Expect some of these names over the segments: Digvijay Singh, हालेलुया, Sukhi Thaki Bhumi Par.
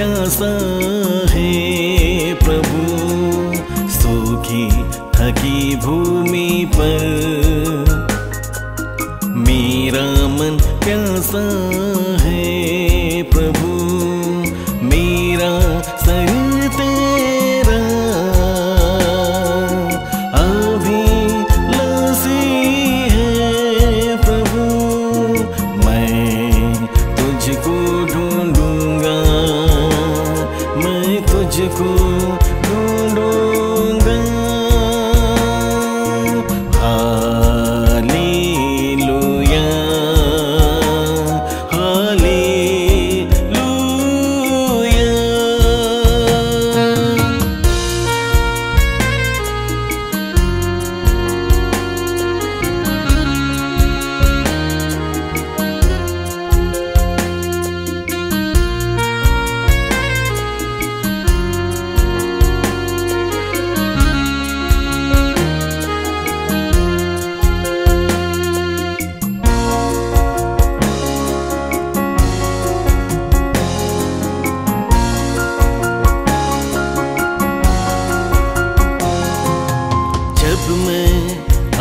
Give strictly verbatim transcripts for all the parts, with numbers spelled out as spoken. प्यासा है प्रभु, सूखी थकी भूमि पर। मेरा मन प्यासा है प्रभु, मेरा शरीर को ढूंढूंगा। हालेलुया, हालेलुया।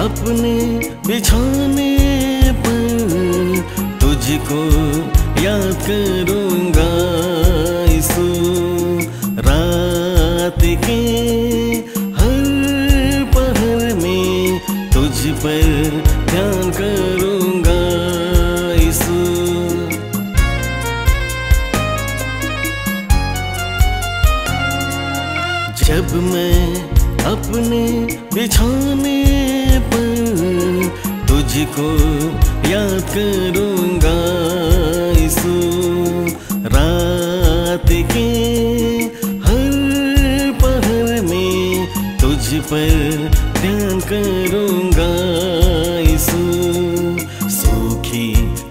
अपने बिछाने पर तुझको याद करूंगा, इस रात के हर पहर में तुझ पर ध्यान करूंगा। इस जब मैं अपने बिछाने तुझको याद करूंगा, इस रात के हर पहर में तुझ पर ध्यान करूंगा। इस सूखी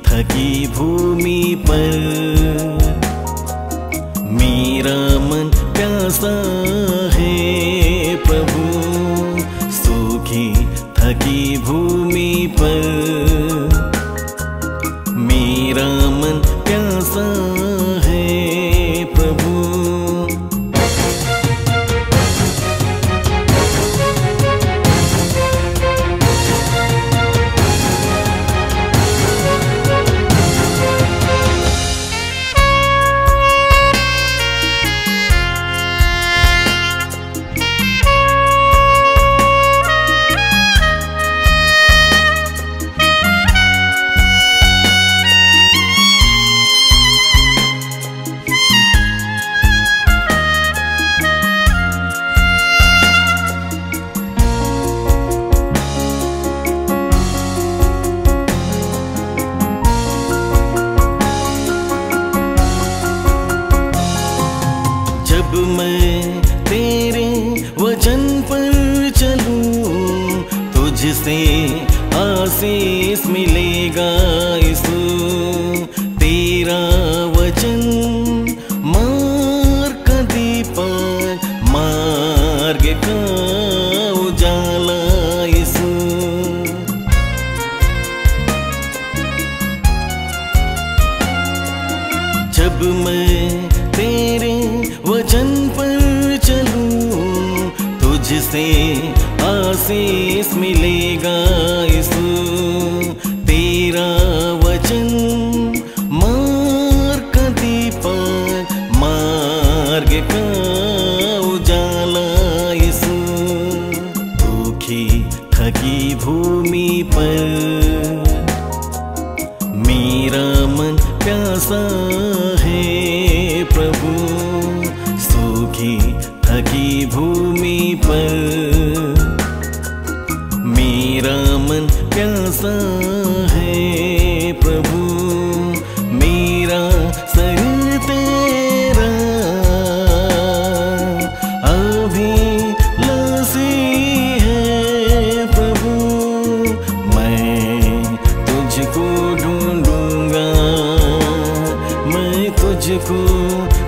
थकी भूमि पर मेरा मन प्यासा है प्रभु, सूखी थकी भूमि पर मेरा मन प्यासा है प्रभु। मैं तेरे वचन पर चलूं, तुझसे आशीष मिलेगा। इस तेरा वचन मार्ग का दीपक, मार्ग का उजाला। इस जब मैं तेरे वचन पर चलूं, तुझसे आशीष मिलेगा। इस तेरा वचन मार्ग का दीपक, मार्ग का उजाला। इस सूखी थकी भूमि पर मेरा मन प्यासा है प्रभु, सूखी थकी भूमि पर मेरा मन प्यासा है प्रभु, मेरा शरीर तेरा अभी लासी है प्रभु। मैं तुझको ढूंढूंगा, मैं तुझको